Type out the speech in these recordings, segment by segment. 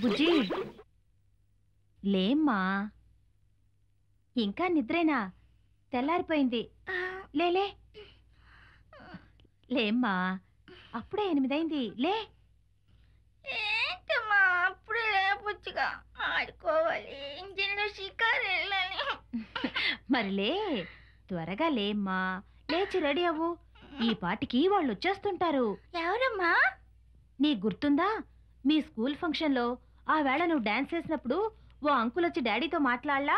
బుజ్జి, లేమ్మా ఇంకా నిద్రేనా? తెల్లారిపోయింది, లేలే. లేమ్మా అప్పుడే 8 అయింది, లే. ఏంటమ్మా అప్పుడే లేపొచ్చుగా, ఆడుకోవాలి, ఇంజనీర్ షికారు వెళ్ళాలి. మరి లే, త్వరగా లేమ్మా, లేచి రెడీ అవ్వు. ఈ పాటికి వాళ్ళు వచ్చేస్తుంటారు. ఎవరమ్మా? నీకు గుర్తుందా, మీ స్కూల్ ఫంక్షన్లో ఆ వేళ నువ్వు డాన్స్ చేసినప్పుడు ఓ అంకుల్ వచ్చి డాడీతో మాట్లాడలా?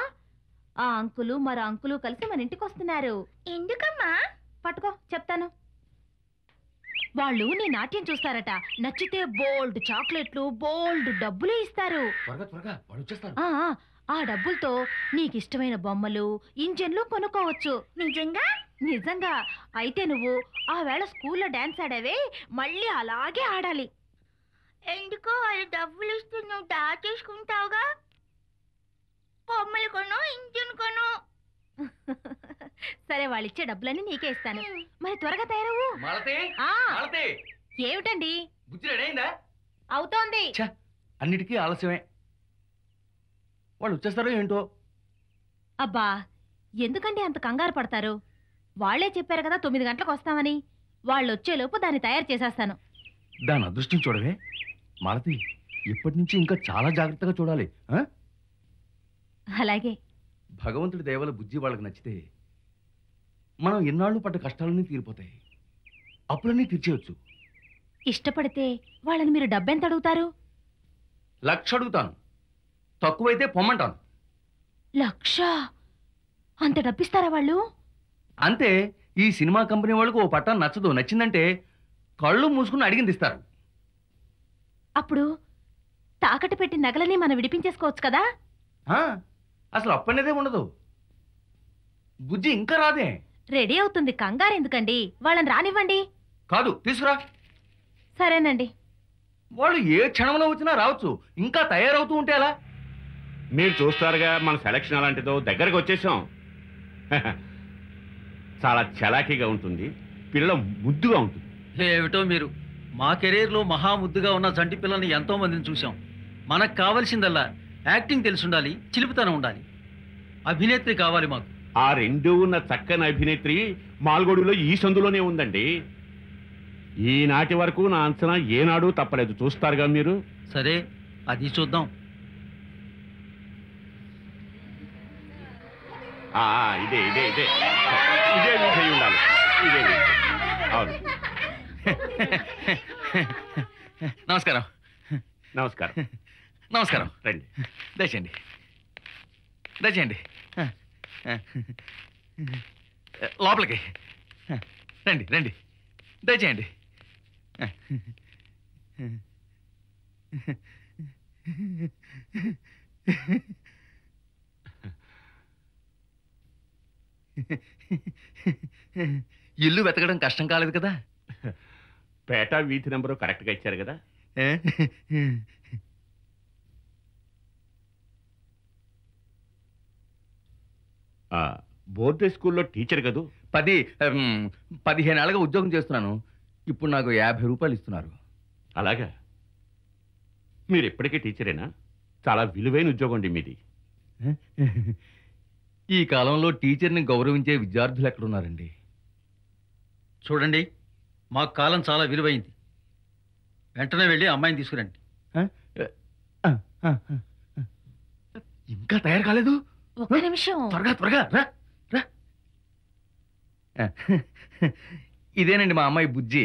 ఆ అంకులు మరో అంకులు కలిసి మన ఇంటికి వస్తున్నారు. ఎందుకమ్మా? పట్టుకో చెప్తాను. వాళ్ళు నీ నాట్యం చూస్తారట, నచ్చితే బోల్డ్ చాక్లెట్లు, బోల్డ్ డబ్బులు ఇస్తారు. ఆ డబ్బులతో నీకు ఇష్టమైన బొమ్మలు, ఇంజన్లు కొనుక్కోవచ్చు. నిజంగా? నిజంగా. అయితే నువ్వు ఆ వేళ స్కూల్లో డాన్స్ ఆడావే, మళ్ళీ అలాగే ఆడాలి. ఎందుకో వాళ్ళు డబ్బులు ఇస్తూ నువ్వు దాచేసుకుంటావుగా, బొమ్మలు కొను, ఇంజన్ కొను. సరే, వాళ్ళిచ్చే డబ్బులన్నీ నీకే ఇస్తాను, మరి త్వరగా తయారవు. ఏమిటండి? అవుతోంది. అన్నిటికీ ఆలస్యమే, వాళ్ళు వచ్చేస్తారో ఏంటో. అబ్బా ఎందుకండి అంత కంగారు పడతారు? వాళ్లే చెప్పారు కదా 9 గంటలకు వస్తామని. వాళ్ళు వచ్చేలోపు దాన్ని తయారు చేసేస్తాను. దాని అదృష్టం చూడవే మాలతి, ఇప్పటినుంచి ఇంకా చాలా జాగ్రత్తగా చూడాలి. అలాగే. భగవంతుడి దయవల్ల బుజ్జి వాళ్ళకి నచ్చితే మనం ఎన్నాళ్ళు పడ్డ కష్టాలన్నీ తీరిపోతాయి. అప్పులన్నీ తీర్చేయచ్చు. ఇష్టపడితే వాళ్ళని మీరు డబ్బెంత అడుగుతారు? 1,00,000 అడుగుతాను, తక్కువైతే పొమ్మంటాను. 1,00,000 అంత డబ్బిస్తారా వాళ్ళు? అంతే. ఈ సినిమా కంపెనీ వాళ్ళకు ఓ పట్టా నచ్చదు, నచ్చిందంటే కళ్ళు మూసుకుని అడిగింది ఇస్తారు. అప్పుడు తాకట్టు పెట్టి నగలని మనం విడిపించేసుకోవచ్చు కదా? అసలు అప్పనేదే ఉండదు. బుజ్జి ఇంకా రాదే. రెడీ అవుతుంది, కంగారు ఎందుకండి, వాళ్ళని రానివ్వండి. కాదు, తీసుకురా. సరేనండి. వాళ్ళు ఏ క్షణంలో వచ్చినా రావచ్చు, ఇంకా తయారవుతూ ఉంటే అలా. మీరు చూస్తారుగా మన సెలక్షన్ అలాంటిదో, దగ్గరకు వచ్చేసాం. చాలా చలాకీగా ఉంటుంది, పిల్ల ముద్దుగా ఉంటుంది. ఏమిటో మీరు, మా కెరీర్లో మహా ముద్దుగా ఉన్న చంటి పిల్లల్ని ఎంతో మందిని చూసాం. మనకు కావాల్సిందల్లా యాక్టింగ్ తెలుసుండాలి, చిలిపితనం ఉండాలి, అభినేత్రి కావాలి మాకు. ఆ రెండు ఉన్న చక్కని అభినేత్రి మాల్గొడిలో ఈ సందులోనే ఉందండి. ఈనాటి వరకు నా అంచనా ఏనాడు తప్పలేదు, చూస్తారుగా మీరు. సరే, అది చూద్దాం. ఇదే ఇదే ఇదే ఇదే విధంగా ఉండాలి. ఇదే అవును. నమస్కారం. నమస్కారం. నమస్కారం. రండి, దయచేయండి, దయచేయండి, లోపలికి రండి, రండి, దయచేయండి. ఇల్లు వెతకడం కష్టం కాలేదు కదా? పేట వీధి నెంబరు కరెక్ట్గా ఇచ్చారు కదా. బోర్డే స్కూల్లో టీచర్ కదూ? 15 ఏళ్ళగా ఉద్యోగం చేస్తున్నాను. ఇప్పుడు నాకు 50 రూపాయలు ఇస్తున్నారు. అలాగా? మీరు ఎప్పటికీ టీచరేనా? చాలా విలువైన ఉద్యోగం అండి మీది. ఈ కాలంలో టీచర్ని గౌరవించే విద్యార్థులు ఎక్కడున్నారండి? చూడండి, మా కాలం చాలా విలువైంది. వెంటనే వెళ్ళి అమ్మాయిని తీసుకురండి. ఇంకా తయారు కాలేదు. ఒక్క నిమిషం, త్వరగా త్వరగా రా. ఇదేనండి మా అమ్మాయి బుజ్జి.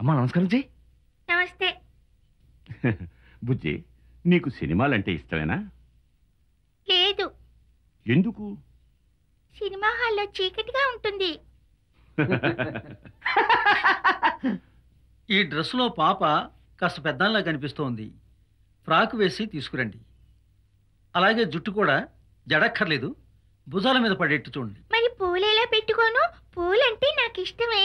అమ్మా నమస్కారం జీ. నమస్తే. బుజ్జి, నీకు సినిమాలంటే ఇష్టమేనా? లేదు. ఎందుకు? సినిమా హాల్లో చీకటిగా ఉంటుంది. ఈ డ్రెస్లో పాప కాస్త పెద్దంలా కనిపిస్తోంది. ఫ్రాక్ వేసి తీసుకురండి. అలాగే జుట్టు కూడా జడక్కర్లేదు, భుజాల మీద పడేట్టు చూడండి. మరి పూలేలా పెట్టుకోను, పూలంటే నాకు ఇష్టమే.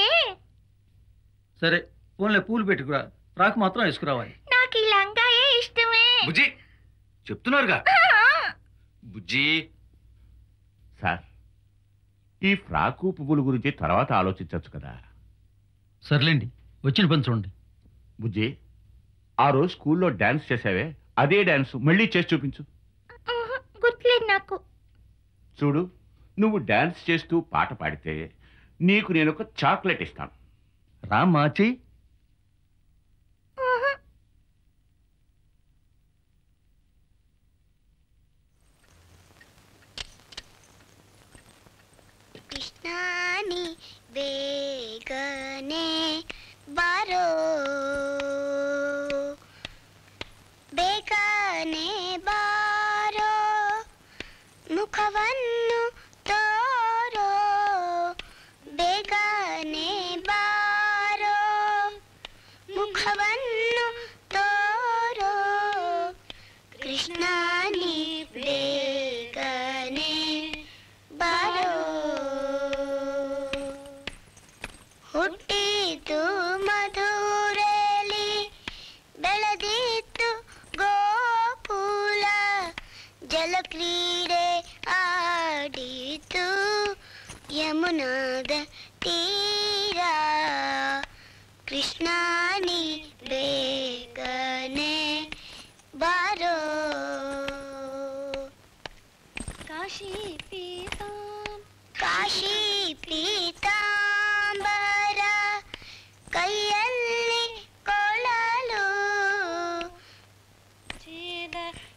సరే, పూలే పూలు పెట్టుకురా, ఫ్రాక్ మాత్రం వేసుకురావాలి. నాకు ఈ లంగాయే ఇష్టమే. బుజ్జి చెప్తున్నారుగా. బుజ్జి సార్, ఈ ఫ్రాకు పువ్వుల గురించి తర్వాత ఆలోచించవచ్చు కదా. సర్లేండి, వచ్చిన పని చూడండి. బుజ్జి, ఆ రోజు స్కూల్లో డాన్స్ చేసావే, అదే డాన్స్ మళ్ళీ చేసి చూపించు. గుర్తులేదు నాకు. చూడు, నువ్వు డాన్స్ చేస్తూ పాట పాడితే నీకు నేను ఒక చాక్లెట్ ఇస్తాను. రామాచి.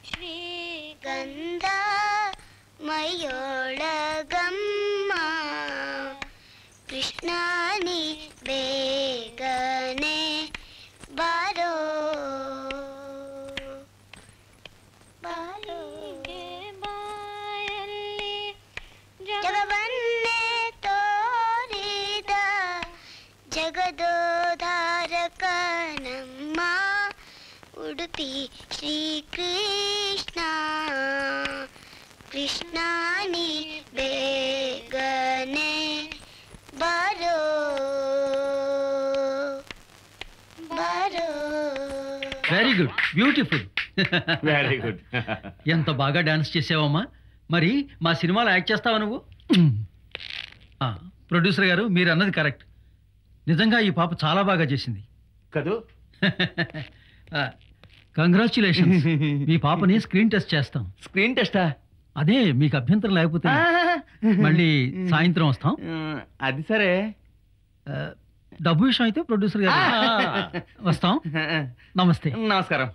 ಶ್ರೀಗಂಧ ಮಯೋಳಗಮ್ಮ ಕೃಷ್ಣಾನಿ ಬೇಗನೆ ಬಾರೋ Shri Krishna Krishna ni begane baro baro Very good beautiful Very good Enta baga dance chesavamma mari ma cinema lo act chestava nuvu producer garu meer annadi correct nijanga ee paapa chaala baga chesindi kadu congratulations మీ పాపని screen test చేస్తాం screen టెస్టా అదే మీకు అభ్యంతరం లేకపోతే మళ్ళీ సాయంత్రం వస్తాం అది సరే డబ్బు విషయం అయితే ప్రొడ్యూసర్ గారు వస్తాం నమస్తే నమస్కారం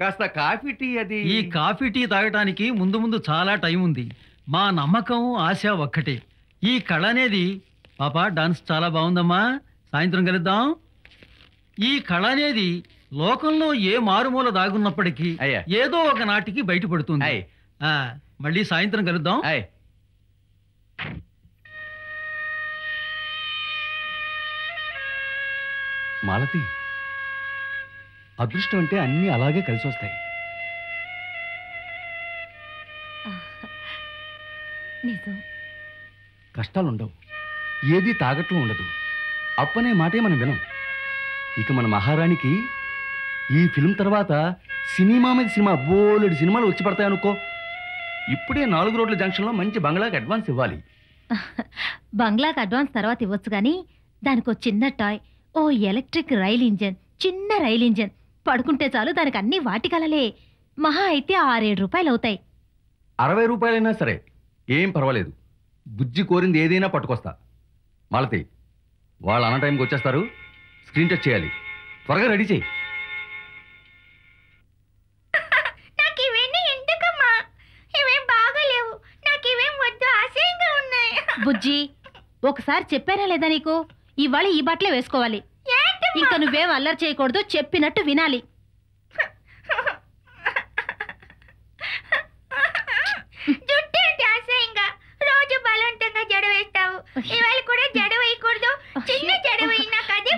కాస్త కాఫీ టీ అది ఈ కాఫీ టీ తాగడానికి ముందు ముందు చాలా టైం ఉంది మా నమ్మకం ఆశ ఒక్కటే ఈ కళ అనేది పాప డాన్స్ చాలా బాగుందమ్మా సాయంత్రం కలుద్దాం ఈ కళ అనేది లోకంలో ఏ మారుమూల దాగున్నప్పటికీ ఏదో ఒక నాటికి బయటపడుతుంది మళ్ళీ సాయంత్రం కలుద్దాం మాలతి అదృష్టం అంటే అన్నీ అలాగే కలిసి వస్తాయి కష్టాలుండవు ఏది తాగట్లు ఉండదు అప్పనే మాటే మనం వినం ఇక మన మహారాణికి ఈ ఫిల్మ్ తర్వాత సినిమా మీద సినిమా బోలెడు సినిమాలు వచ్చి పడతాయి అనుకో ఇప్పుడే 4 రోడ్ల జంక్షన్లో మంచి బంగ్లాకి అడ్వాన్స్ ఇవ్వాలి బంగ్లాకి అడ్వాన్స్ తర్వాత ఇవ్వచ్చు కానీ దానికి ఒక చిన్న టాయ్ ఓ ఎలక్ట్రిక్ రైల్ ఇంజన్ చిన్న రైల్ ఇంజన్ పడుకుంటే చాలు దానికి అన్ని వాటికలలే మహా అయితే 6-7 రూపాయలు అవుతాయి 60 రూపాయలైనా సరే ఏం పర్వాలేదు బుజ్జి కోరింది ఏదైనా పట్టుకొస్తా మాలతి వాళ్ళు అన్న టైంకి వచ్చేస్తారు స్క్రీన్ టెస్ట్ చేయాలి త్వరగా రెడీ చేయి బుజ్జి ఒకసారి చెప్పానా లేదా నీకు ఇవాళ ఈ బట్టలే వేసుకోవాలి ఇంకా నువ్వేం అల్లరి చేయకూడదు చెప్పినట్టు వినాలి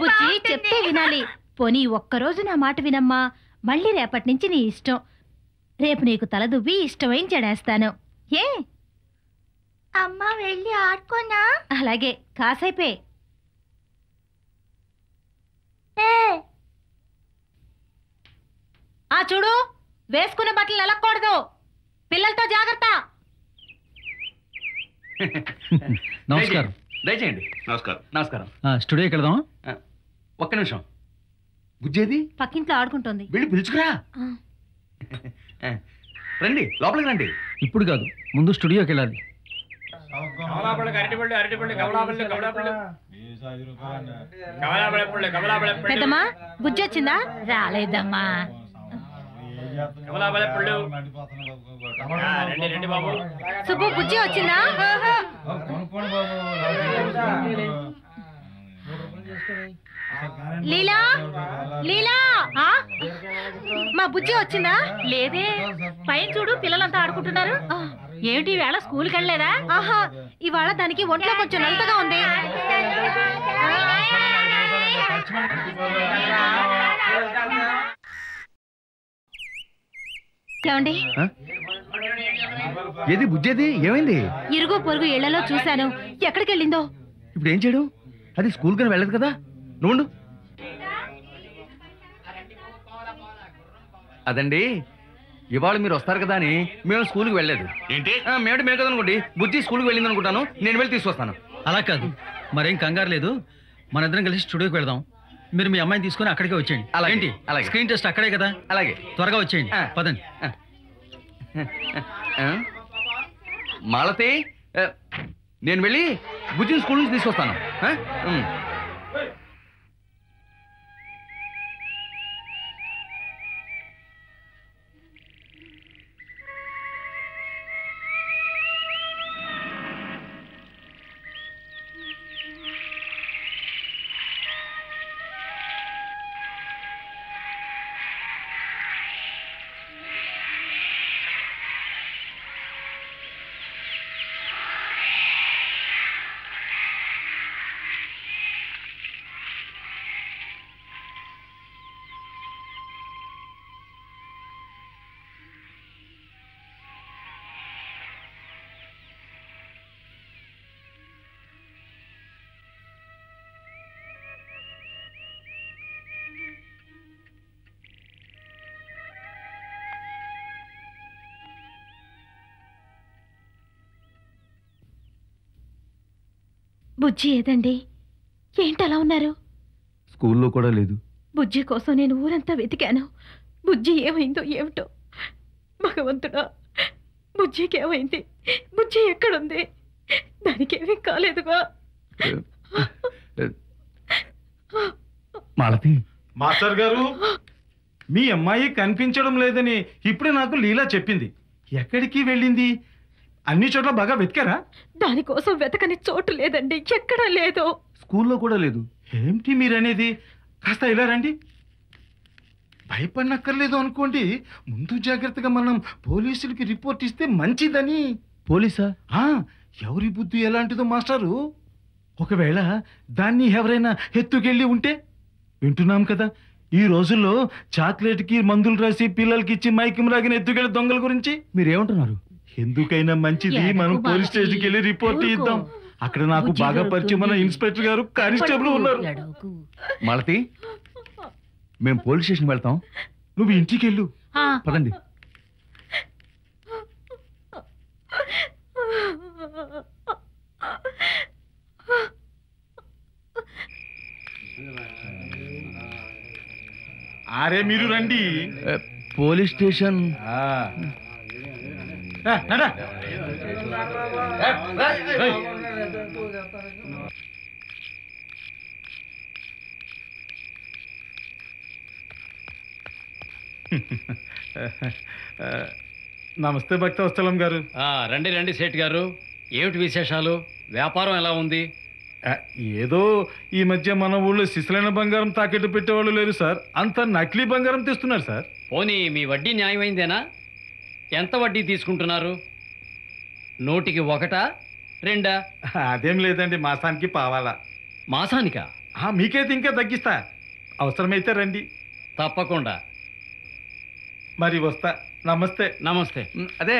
బుజ్జి చెప్తే వినాలి పోనీ ఒక్కరోజు నా మాట వినమ్మా మళ్ళీ రేపటి నుంచి నీ ఇష్టం రేపు నీకు తలదువ్వి ఇష్టమైన జడేస్తాను ఏ అమ్మ వెళ్ళి ఆడుకోనా అలాగే కాసేపే ఆ చూడు వేసుకునే బట్టలు నలకూడదు పిల్లలతో జాగ్రత్త నమస్కారం దయచేయండి నమస్కారం నమస్కారం స్టూడియోకి వెళ్దాం ఒక్క నిమిషం బుజ్జేది పక్కింట్లో ఆడుకుంటుంది వెళ్ళి పిలుచుకురా రండి లోపలికి రండి ఇప్పుడు కాదు ముందు స్టూడియోకి వెళ్ళాలి పెద్దమ్మా బుజ్జి వచ్చిందా రాలేదమ్మా సుబ్బు బుజ్జి వచ్చిందా లీలా లీలా మా బుజ్జి వచ్చిందా లేదే పైన చూడు పిల్లలంతా ఆడుకుంటున్నారు ఏమిటి ఇవాళ స్కూల్కి వెళ్ళలేదా ఆహా ఇవాళ దానికి ఒంట్లో కొంచెం నలతగా ఉంది ఇరుగు పొరుగు ఇళ్లలో చూశాను ఎక్కడికి వెళ్ళిందో ఇప్పుడు ఏం చేయడం అది స్కూల్ కి వెళ్ళదు కదా నువ్వు అదండి ఇవాళ మీరు వస్తారు కదా అని మేము స్కూల్కి వెళ్ళలేదు ఏంటి మేమిటి మేము కదనుకోండి బుజ్జి స్కూల్కి వెళ్ళింది అనుకుంటాను నేను వెళ్ళి తీసుకొస్తాను అలా కాదు మరేం కంగారు లేదు మన ఇద్దరం కలిసి స్టూడియోకి వెళ్దాం మీరు మీ అమ్మాయిని తీసుకొని అక్కడికే వచ్చేయండి అలాగేంటి అలాగే స్క్రీన్ టెస్ట్ అక్కడే కదా అలాగే త్వరగా వచ్చేయండి పదండి మాలతి నేను వెళ్ళి బుజ్జిని స్కూల్ నుంచి తీసుకొస్తాను బుజ్జి ఏదండి? ఏంటి అలా ఉన్నారు? స్కూల్లో కూడా లేదు. బుజ్జి కోసం నేను ఊరంతా వెతికాను. బుజ్జి ఏమైందో ఏమిటో. భగవంతుడా, బుజ్జికి ఏమైంది? బుజ్జి ఎక్కడుంది? దానికేమీ కాలేదుగా. మాలతి, మాస్టర్ గారు మీ అమ్మాయి కనిపించడం లేదని ఇప్పుడే నాకు లీలా చెప్పింది. ఎక్కడికి వెళ్ళింది? అన్ని చోట్ల బాగా వెతికారా? దానికోసం వెతకని చోటు లేదండి, ఎక్కడా లేదు. స్కూల్లో కూడా లేదు. ఏమిటి మీరనేది? కాస్త ఇలా రండి. భయపడనక్కర్లేదు అనుకోండి, ముందు జాగ్రత్తగా మనం పోలీసులకి రిపోర్ట్ ఇస్తే మంచిదని. పోలీసా? ఎవరి బుద్ధి ఎలాంటిదో మాస్టారు. ఒకవేళ దాన్ని ఎవరైనా ఎత్తుకెళ్ళి ఉంటే, వింటున్నాం కదా ఈ రోజుల్లో చాక్లెట్కి మందులు రాసి పిల్లలకి ఇచ్చి మైకం లాగిన ఎత్తుకెళ్ళి దొంగల గురించి. మీరేమంటున్నారు? ఎందుకైనా మంచిది మనం పోలీస్ స్టేషన్కి వెళ్ళి రిపోర్ట్ ఇద్దాం. అక్కడ నాకు బాగా పరిచయం మన ఇన్స్పెక్టర్ గారు, కానిస్టేబుల్ ఉన్నారు. మాలతి, మేము పోలీస్ స్టేషన్ వెళ్తాం, నువ్వు ఇంటికి వెళ్ళు. పదండి. అరే మీరు రండి. పోలీస్ స్టేషన్ నమస్తే భక్తవత్సలం గారు. రండి రండి సేట్ గారు. ఏమిటి విశేషాలు? వ్యాపారం ఎలా ఉంది? ఏదో ఈ మధ్య మన ఊళ్ళో సిసలైన బంగారం తాకెట్టు పెట్టేవాళ్ళు లేరు సార్, అంత నకిలీ బంగారం తెస్తున్నారు సార్. పోనీ మీ వడ్డీ న్యాయమైందేనా? ఎంత వడ్డీ తీసుకుంటున్నారు? 100కి 1, 2? అదేం లేదండి, మాసానికి పావాలా. మాసానికా? మీకైతే ఇంకా తగ్గిస్తా, అవసరమైతే రండి. తప్పకుండా, మరి వస్తా. నమస్తే. నమస్తే. అదే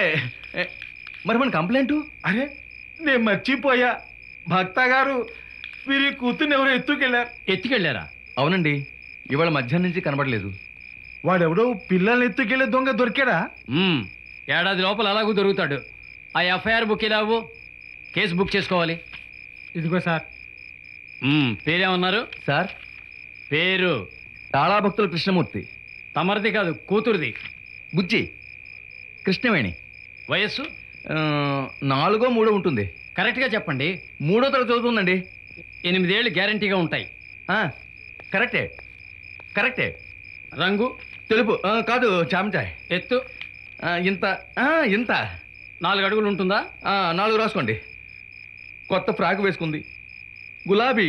మరి మన కంప్లైంట్? అరే నేను మర్చిపోయా, భక్త గారు మీరు కూతుర్ని ఎవరో ఎత్తుకెళ్ళారు. ఎత్తుకెళ్ళారా? అవునండి, ఇవాళ మధ్యాహ్నం నుంచి కనబడలేదు. వాడెవడో పిల్లల్ని ఎత్తుకెళ్ళే దొంగ దొరికాడా? 1 ఏడాది లోపల అలాగూ దొరుకుతాడు. ఆ ఎఫ్ఐఆర్ బుక్ ఇలావు, కేసు బుక్ చేసుకోవాలి. ఇదిగో సార్. పేరేమన్నారు సార్? పేరు తాళా భక్తుల కృష్ణమూర్తి. తమరిది కాదు, కూతురుది. బుజ్జి కృష్ణవేణి. వయస్సు 4ో 3ో ఉంటుంది. కరెక్ట్గా చెప్పండి. 3వ తరగతి చదువుతుందండి. 8 ఏళ్ళు గ్యారంటీగా ఉంటాయి. కరెక్టే కరెక్టే. రంగు తెలుపు కాదు, చామచాయ్. ఎత్తు ఇంత 4 అడుగులు ఉంటుందా? 4 రాసుకోండి. కొత్త ఫ్రాక్ వేసుకుంది, గులాబీ.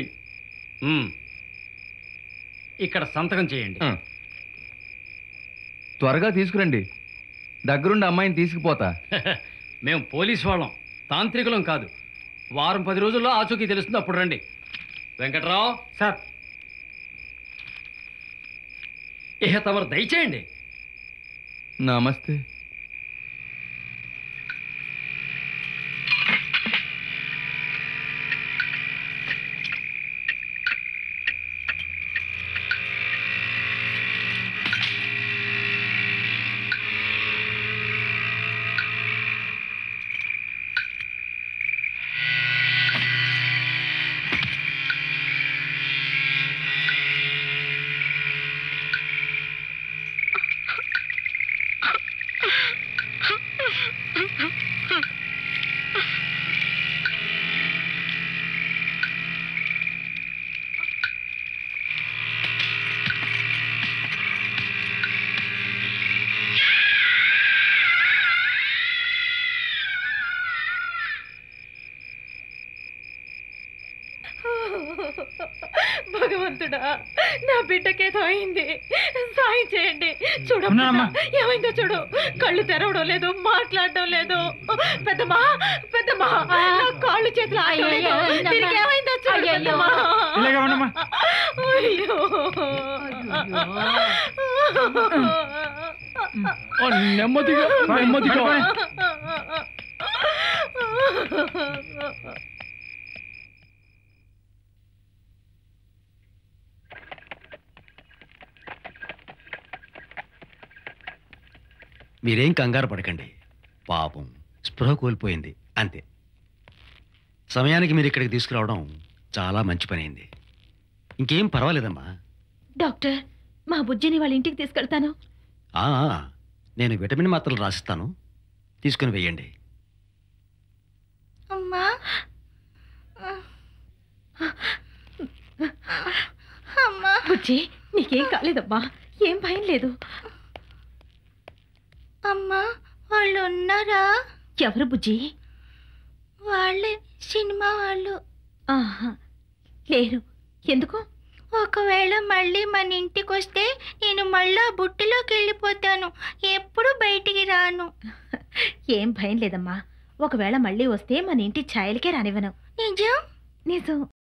ఇక్కడ సంతకం చేయండి. త్వరగా తీసుకురండి, దగ్గరుండి అమ్మాయిని తీసుకుపోతా. మేము పోలీసు వాళ్ళం, తాంత్రికులం కాదు. వారం 10 రోజుల్లో ఆచూకీ తెలుస్తుంది, అప్పుడు రండి. వెంకట్రావు సార్, ఇహ తమరు దయచేయండి. నమస్తే. భగవంతుడా, నా బిడ్డకేదో అయింది, సాయం చేయండి. చూడమ్మా ఏమైందో చూడు. కళ్ళు తెరవడం లేదు, మాట్లాడడం లేదు. పెద్దమ్మా పెద్దమ్మా, నా కాళ్ళు చేతులు ఆడలేదు. ఏమైందో చూడు. అయ్యో నెమ్మదిగా నెమ్మదిగా. మీరేం కంగారు పడకండి, పాపం స్పృహ కోల్పోయింది అంతే. సమయానికి మీరు ఇక్కడికి తీసుకురావడం చాలా మంచి పని అయింది. ఇంకేం పర్వాలేదమ్మా. డాక్టర్, మా బుజ్జిని వాళ్ళ ఇంటికి తీసుకెళ్తాను. నేను విటమిన్ మాత్రలు రాసిస్తాను, తీసుకుని వెయ్యండి. అమ్మా అమ్మా, బుజ్జి నీకేం కాలేదమ్మా, ఏం భయం లేదు. అమ్మా వాళ్ళు ఉన్నారా? ఎవరు బుజ్జి? వాళ్ళే సినిమా వాళ్ళు. లేరు. ఎందుకు? ఒకవేళ మళ్ళీ మన ఇంటికి వస్తే నేను మళ్ళా బుట్టిలోకి వెళ్ళిపోతాను, ఎప్పుడు బయటికి రాను. ఏం భయం లేదమ్మా, ఒకవేళ మళ్ళీ వస్తే మన ఇంటి ఛాయలకే రానివ్వను. నిజం? నిజం.